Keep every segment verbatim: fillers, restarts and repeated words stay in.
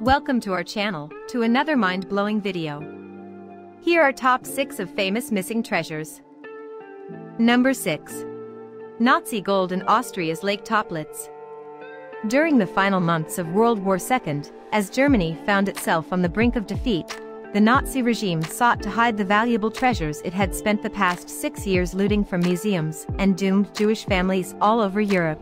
Welcome to our channel, to another mind-blowing video. Here are top six of famous missing treasures. Number six. Nazi gold in Austria's Lake Toplitz. During the final months of World War Two, as Germany found itself on the brink of defeat, the Nazi regime sought to hide the valuable treasures it had spent the past six years looting from museums and doomed Jewish families all over Europe.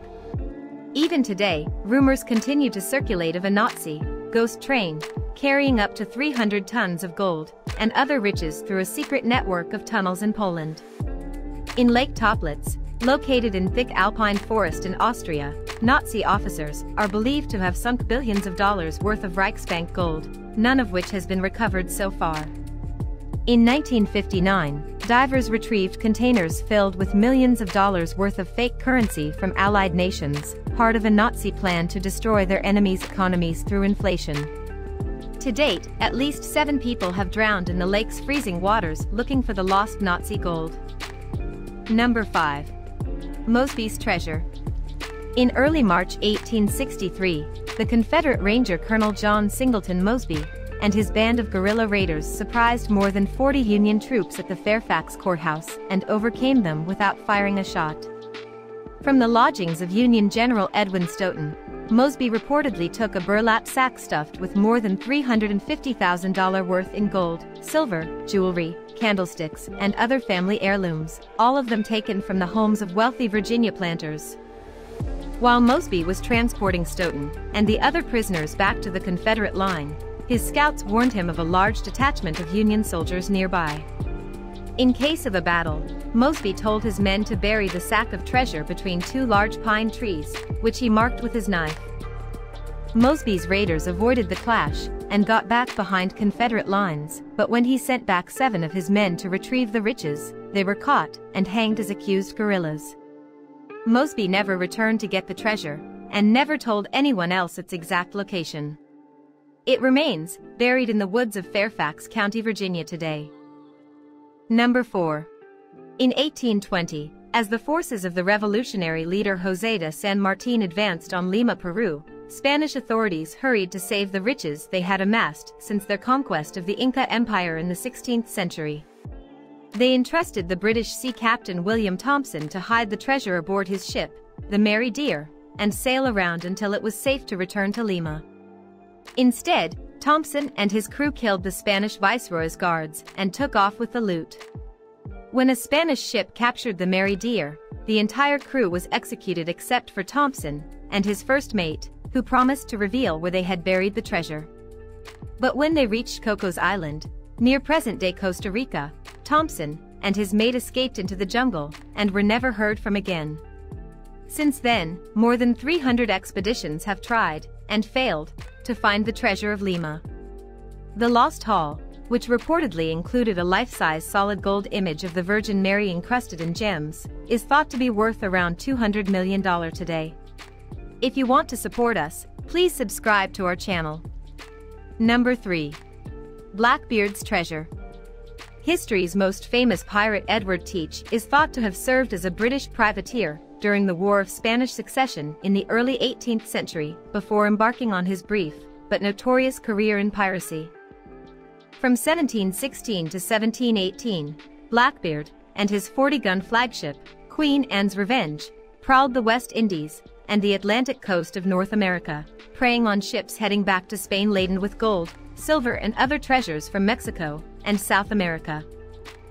Even today, rumors continue to circulate of a Nazi ghost train, carrying up to three hundred tons of gold and other riches through a secret network of tunnels in Poland. In Lake Toplitz, located in thick alpine forest in Austria, Nazi officers are believed to have sunk billions of dollars worth of Reichsbank gold, none of which has been recovered so far. In nineteen fifty-nine, divers retrieved containers filled with millions of dollars worth of fake currency from Allied nations, part of a Nazi plan to destroy their enemies' economies through inflation. To date, at least seven people have drowned in the lake's freezing waters looking for the lost Nazi gold. Number five. Mosby's treasure. In early March eighteen sixty-three, the Confederate Ranger Colonel John Singleton Mosby and his band of guerrilla raiders surprised more than forty Union troops at the Fairfax Courthouse and overcame them without firing a shot. From the lodgings of Union General Edwin Stoughton, Mosby reportedly took a burlap sack stuffed with more than three hundred fifty thousand dollars worth in gold, silver, jewelry, candlesticks, and other family heirlooms, all of them taken from the homes of wealthy Virginia planters. While Mosby was transporting Stoughton and the other prisoners back to the Confederate line, his scouts warned him of a large detachment of Union soldiers nearby. In case of a battle, Mosby told his men to bury the sack of treasure between two large pine trees, which he marked with his knife. Mosby's raiders avoided the clash and got back behind Confederate lines, but when he sent back seven of his men to retrieve the riches, they were caught and hanged as accused guerrillas. Mosby never returned to get the treasure and never told anyone else its exact location. It remains buried in the woods of Fairfax County, Virginia today. Number four. In eighteen twenty, as the forces of the revolutionary leader José de San Martín advanced on Lima, Peru, Spanish authorities hurried to save the riches they had amassed since their conquest of the Inca Empire in the sixteenth century. They entrusted the British sea captain William Thompson to hide the treasure aboard his ship, the Mary Deer, and sail around until it was safe to return to Lima. Instead, Thompson and his crew killed the Spanish viceroy's guards and took off with the loot. When a Spanish ship captured the Mary Deer, the entire crew was executed except for Thompson and his first mate, who promised to reveal where they had buried the treasure. But when they reached Coco's Island, near present-day Costa Rica, Thompson and his mate escaped into the jungle and were never heard from again. Since then, more than three hundred expeditions have tried, and failed, to find the treasure of Lima. The Lost Haul, which reportedly included a life-size solid gold image of the Virgin Mary encrusted in gems, is thought to be worth around two hundred million dollars today. If you want to support us, please subscribe to our channel. Number three. Blackbeard's treasure. History's most famous pirate Edward Teach is thought to have served as a British privateer during the War of Spanish Succession in the early eighteenth century before embarking on his brief but notorious career in piracy. From seventeen sixteen to seventeen eighteen, Blackbeard and his forty-gun flagship, Queen Anne's Revenge, prowled the West Indies and the Atlantic coast of North America, preying on ships heading back to Spain laden with gold, silver, and other treasures from Mexico and South America.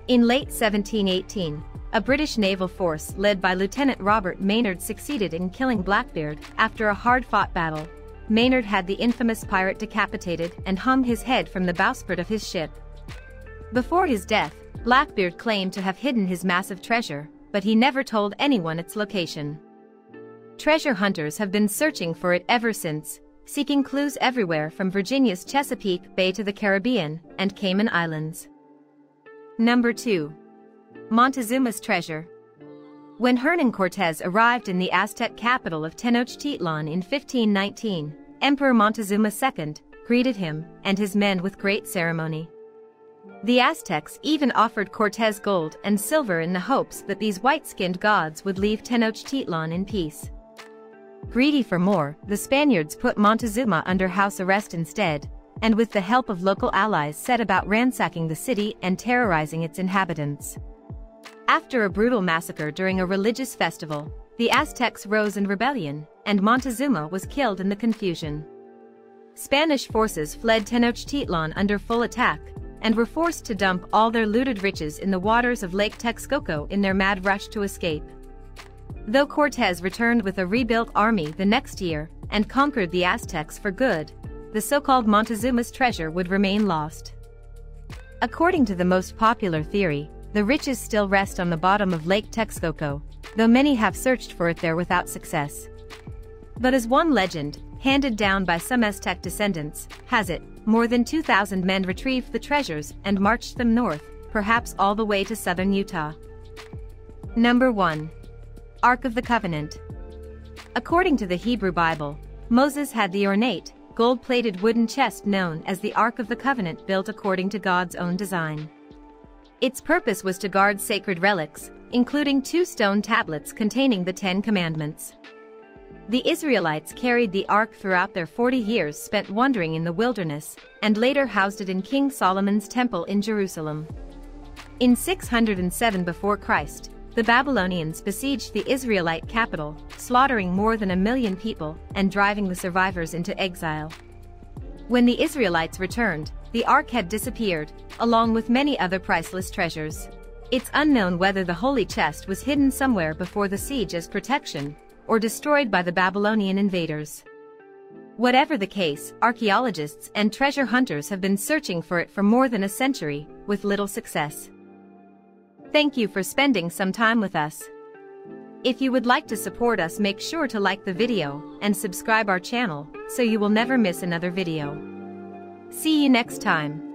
In late seventeen eighteen, a British naval force led by Lieutenant Robert Maynard succeeded in killing Blackbeard after a hard-fought battle. Maynard had the infamous pirate decapitated and hung his head from the bowsprit of his ship. Before his death, Blackbeard claimed to have hidden his massive treasure, but he never told anyone its location. Treasure hunters have been searching for it ever since, seeking clues everywhere from Virginia's Chesapeake Bay to the Caribbean and Cayman Islands. Number two. Montezuma's treasure. When Hernan Cortes arrived in the Aztec capital of Tenochtitlan in fifteen nineteen, Emperor Montezuma the Second greeted him and his men with great ceremony. The Aztecs even offered Cortes gold and silver in the hopes that these white-skinned gods would leave Tenochtitlan in peace. Greedy for more, the Spaniards put Montezuma under house arrest instead, and with the help of local allies set about ransacking the city and terrorizing its inhabitants. After a brutal massacre during a religious festival, the Aztecs rose in rebellion, and Montezuma was killed in the confusion. Spanish forces fled Tenochtitlan under full attack, and were forced to dump all their looted riches in the waters of Lake Texcoco in their mad rush to escape. Though Cortes returned with a rebuilt army the next year and conquered the Aztecs for good, the so-called Montezuma's treasure would remain lost. According to the most popular theory, the riches still rest on the bottom of Lake Texcoco, though many have searched for it there without success. But as one legend, handed down by some Aztec descendants, has it, more than two thousand men retrieved the treasures and marched them north, perhaps all the way to southern Utah. Number one. Ark of the Covenant. According to the Hebrew Bible, Moses had the ornate, gold-plated wooden chest known as the Ark of the Covenant built according to God's own design. Its purpose was to guard sacred relics, including two stone tablets containing the Ten Commandments. The Israelites carried the Ark throughout their forty years spent wandering in the wilderness, and later housed it in King Solomon's Temple in Jerusalem. In six hundred seven before Christ, the Babylonians besieged the Israelite capital, slaughtering more than a million people and driving the survivors into exile. When the Israelites returned, the Ark had disappeared, along with many other priceless treasures. It's unknown whether the holy chest was hidden somewhere before the siege as protection, or destroyed by the Babylonian invaders. Whatever the case, archaeologists and treasure hunters have been searching for it for more than a century, with little success. Thank you for spending some time with us. If you would like to support us, make sure to like the video and subscribe our channel so you will never miss another video. See you next time.